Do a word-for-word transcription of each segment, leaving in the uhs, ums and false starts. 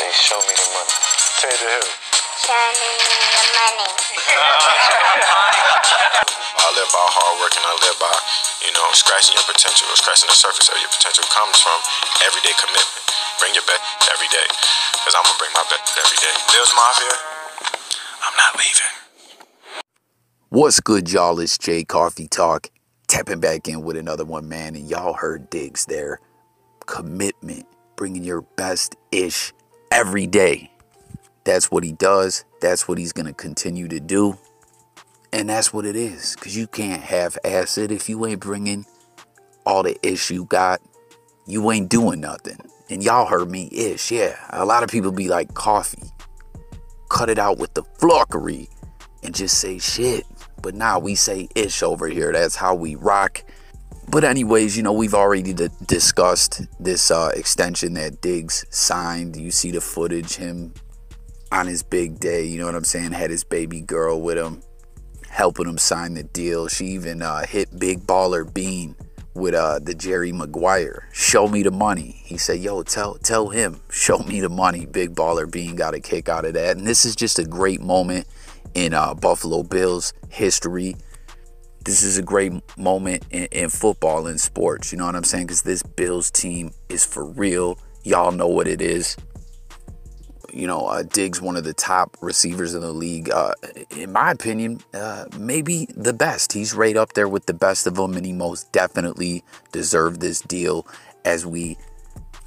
Say, show me the money. Say to who? Show me the money. I live by hard work, and I live by, you know, scratching your potential, or scratching the surface of your potential comes from everyday commitment. Bring your best every day, because I'm going to bring my best every day. Bills Mafia, I'm not leaving. What's good, y'all? It's Jay Coffee Talk, tapping back in with another one, man, and y'all heard Diggs there. Commitment, bringing your best-ish every day. That's what he does. That's what he's going to continue to do. And that's what it is. Because you can't have acid if you ain't bringing all the ish you got. You ain't doing nothing. And y'all heard me, ish. Yeah. A lot of people be like, Coffee, cut it out with the flockery and just say shit. But nah, we say ish over here. That's how we rock. But anyways, you know, we've already d- discussed this uh, extension that Diggs signed. You see the footage, him on his big day, you know what I'm saying? Had his baby girl with him, helping him sign the deal. She even uh, hit Big Baller Bean with uh, the Jerry Maguire. Show me the money. He said, yo, tell, tell him, show me the money. Big Baller Bean got a kick out of that. And this is just a great moment in uh, Buffalo Bills history. This is a great moment in, in football and sports. You know what I'm saying? Because this Bills team is for real. Y'all know what it is. You know, uh, Diggs, one of the top receivers in the league. Uh, in my opinion, uh, maybe the best. He's right up there with the best of them. And he most definitely deserved this deal as we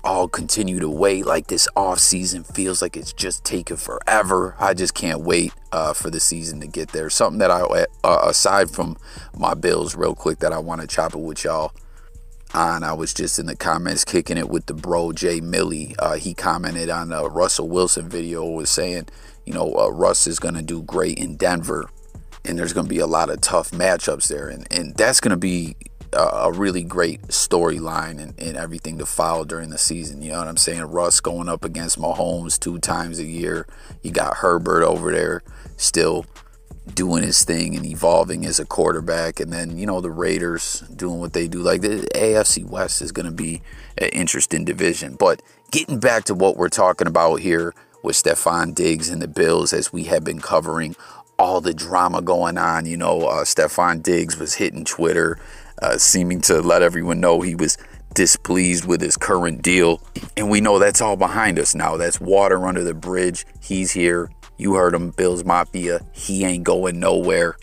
all continue to wait. Like, this offseason feels like it's just taking forever. I just can't wait uh, for the season to get there. Something that I, uh, aside from my Bills real quick, that I want to chop it with y'all on. I was just in the comments kicking it with the bro, Jay Millie. Uh, he commented on a Russell Wilson video, was saying, you know, uh, Russ is going to do great in Denver, and there's going to be a lot of tough matchups there. And, and that's going to be a really great storyline and, and everything to follow during the season. You know what I'm saying? Russ going up against Mahomes two times a year. You got Herbert over there still doing his thing and evolving as a quarterback. And then, you know, the Raiders doing what they do. Like, the A F C West is going to be an interesting division. But getting back to what we're talking about here with Stefon Diggs and the Bills, as we have been covering all the drama going on. You know, uh, Stefon Diggs was hitting Twitter, Uh, seeming to let everyone know he was displeased with his current deal. And we know that's all behind us now. That's water under the bridge. He's here. You heard him, Bills Mafia. He ain't going nowhere.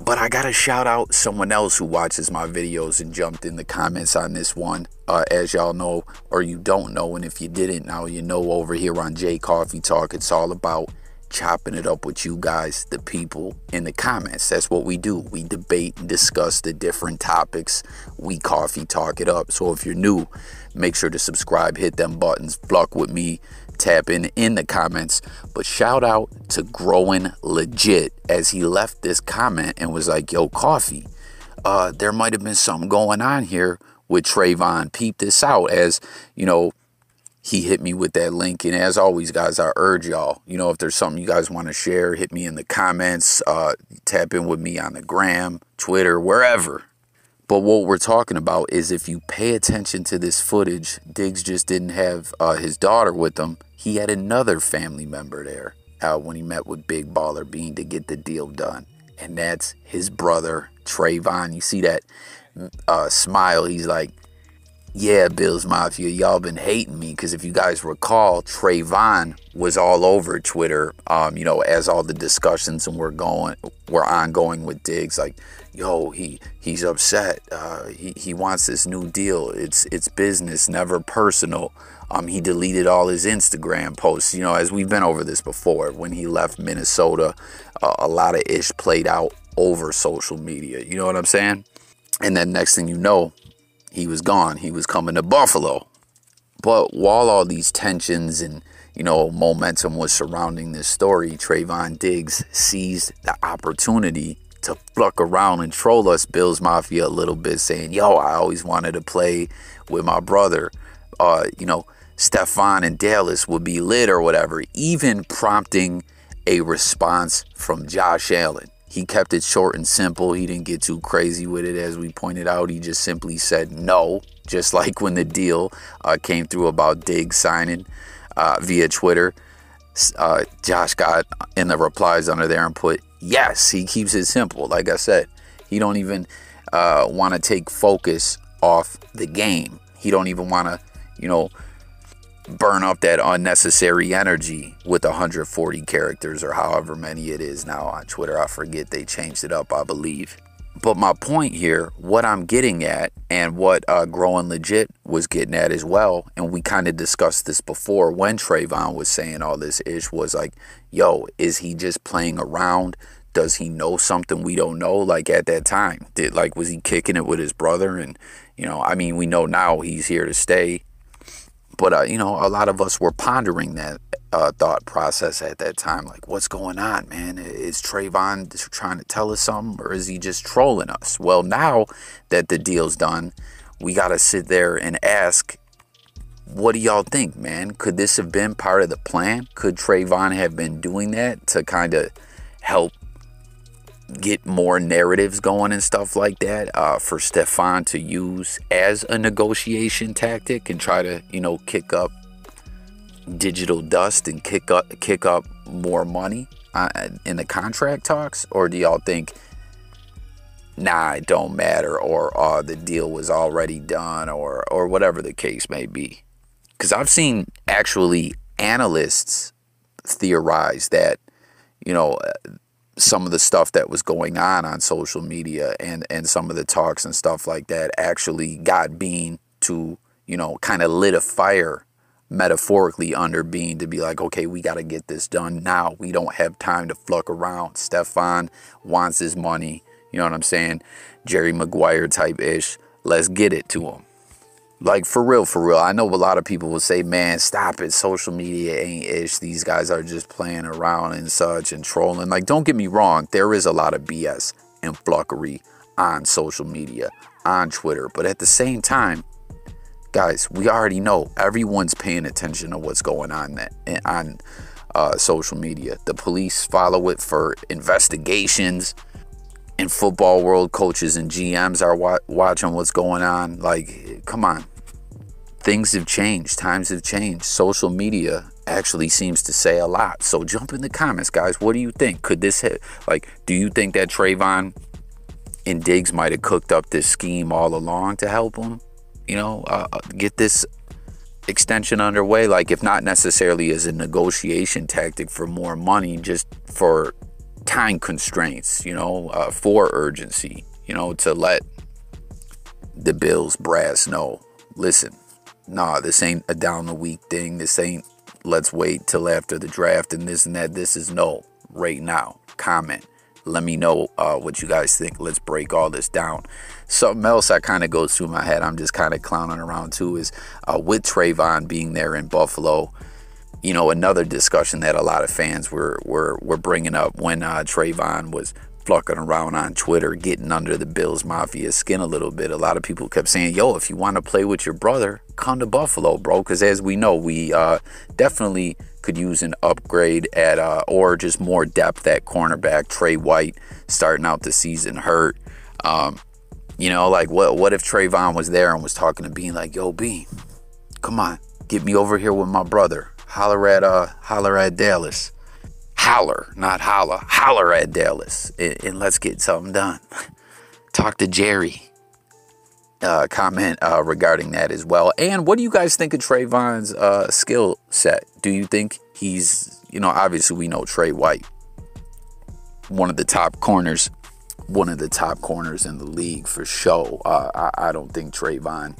But I got to shout out someone else who watches my videos and jumped in the comments on this one. Uh, as y'all know, or you don't know, and if you didn't, now you know, over here on Jay Coffee Talk, it's all about chopping it up with you guys, the people in the comments. That's what we do. We debate and discuss the different topics. We coffee talk it up. So if you're new, make sure to subscribe, hit them buttons, block with me, tap in in the comments. But shout out to Growing Legit, as he left this comment and was like, yo, Coffee, uh, there might have been something going on here with Trevon. Peep this out, as, you know, he hit me with that link. And as always, guys, I urge y'all, you know, if there's something you guys want to share, hit me in the comments, uh, tap in with me on the gram, Twitter, wherever. But what we're talking about is, if you pay attention to this footage, Diggs just didn't have uh, his daughter with him. He had another family member there uh, when he met with Big Baller Bean to get the deal done. And that's his brother, Trevon. You see that uh, smile. He's like, yeah, Bills Mafia, y'all been hating me. Because if you guys recall, Trevon was all over Twitter, um, you know, as all the discussions and we're going, we're ongoing with Diggs. Like, yo, he he's upset. Uh, he, he wants this new deal. It's it's business, never personal. Um, he deleted all his Instagram posts, you know, as we've been over this before. When he left Minnesota, uh, a lot of ish played out over social media. You know what I'm saying? And then next thing you know, he was gone. He was coming to Buffalo. But while all these tensions and, you know, momentum was surrounding this story, Trevon Diggs seized the opportunity to fuck around and troll us Bills Mafia a little bit, saying, yo, I always wanted to play with my brother. Uh, you know, Stefon and Dallas would be lit or whatever, even prompting a response from Josh Allen. He kept it short and simple. He didn't get too crazy with it. As we pointed out, he just simply said no, just like when the deal uh, came through about Diggs signing uh, via Twitter. Uh, Josh got in the replies under there and put, yes, he keeps it simple. Like I said, he don't even uh, want to take focus off the game. He don't even want to, you know, burn up that unnecessary energy with one hundred forty characters or however many it is now on Twitter. I forget, they changed it up, I believe. But my point here, what I'm getting at and what uh, Growing Legit was getting at as well, and we kind of discussed this before when Trevon was saying all this ish, was like, yo, is he just playing around? Does he know something we don't know? Like at that time, did like was he kicking it with his brother? And, you know, I mean, we know now he's here to stay. But, uh, you know, a lot of us were pondering that uh, thought process at that time. Like, what's going on, man? Is Trevon trying to tell us something, or is he just trolling us? Well, now that the deal's done, we got to sit there and ask, what do y'all think, man? Could this have been part of the plan? Could Trevon have been doing that to kind of help get more narratives going and stuff like that, uh, for Stefon to use as a negotiation tactic and try to, you know, kick up digital dust and kick up kick up more money uh, in the contract talks? Or do y'all think, nah, it don't matter, or uh, the deal was already done, or or whatever the case may be? Because I've seen actually analysts theorize that, you know, some of the stuff that was going on on social media and, and some of the talks and stuff like that actually got Bean to, you know, kind of lit a fire metaphorically under Bean to be like, okay, we got to get this done now. We don't have time to fluck around. Stefon wants his money. You know what I'm saying? Jerry Maguire type ish. Let's get it to him. Like, for real, for real. I know a lot of people will say, man, stop it. Social media ain't ish. These guys are just playing around and such and trolling. Like, don't get me wrong. There is a lot of B S and flunkery on social media, on Twitter. But at the same time, guys, we already know everyone's paying attention to what's going on that, on uh, social media. The police follow it for investigations. In football world, coaches and G Ms are wa- watching what's going on. Like, come on. Things have changed. Times have changed. Social media actually seems to say a lot. So jump in the comments, guys. What do you think? Could this hit? Like, do you think that Trevon and Diggs might have cooked up this scheme all along to help him, you know, uh, get this extension underway? Like, if not necessarily as a negotiation tactic for more money, just for time constraints, you know, uh, for urgency, you know, to let the Bills brass know, listen, nah, this ain't a down the week thing. This ain't let's wait till after the draft and this and that. This is no right now. Comment. Let me know uh, what you guys think. Let's break all this down. Something else that kind of goes through my head, I'm just kind of clowning around too, is uh, with Trevon being there in Buffalo, you know, another discussion that a lot of fans were were, were bringing up when uh, Trevon was flucking around on Twitter, getting under the Bills Mafia skin a little bit. A lot of people kept saying, yo, if you want to play with your brother, come to Buffalo, bro. Because as we know, we uh, definitely could use an upgrade at uh, or just more depth at cornerback. Trey White starting out the season hurt. Um, you know, like what, what if Trevon was there and was talking to Bean like, yo, Bean, come on, get me over here with my brother. Holler at, uh, holler at Dallas. Holler, not holla. Holler at Dallas, and, and let's get something done. Talk to Jerry. Uh, comment uh, regarding that as well. And what do you guys think of Trevon's uh, skill set? Do you think he's, you know, obviously we know Trey White, one of the top corners, one of the top corners in the league for sure. Uh, I, I don't think Trevon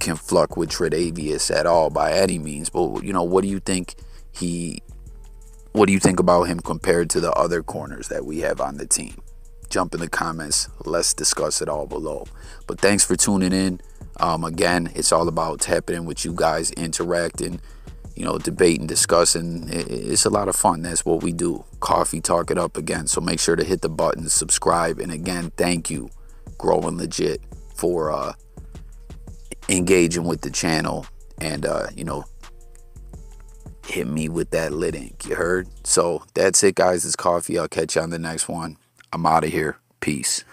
can fluck with Tredavious at all by any means, but, you know, what do you think he what do you think about him compared to the other corners that we have on the team? Jump in the comments, let's discuss it all below. But thanks for tuning in. Um again, it's all about tapping in with you guys, interacting, you know, debating, discussing. It's a lot of fun. That's what we do. Coffee talk it up again. So make sure to hit the button, subscribe, and again, thank you, Growing Legit, for uh engaging with the channel and uh you know, hit me with that lit ink, you heard? So that's it, guys. It's Coffee. I'll catch you on the next one. I'm out of here. Peace.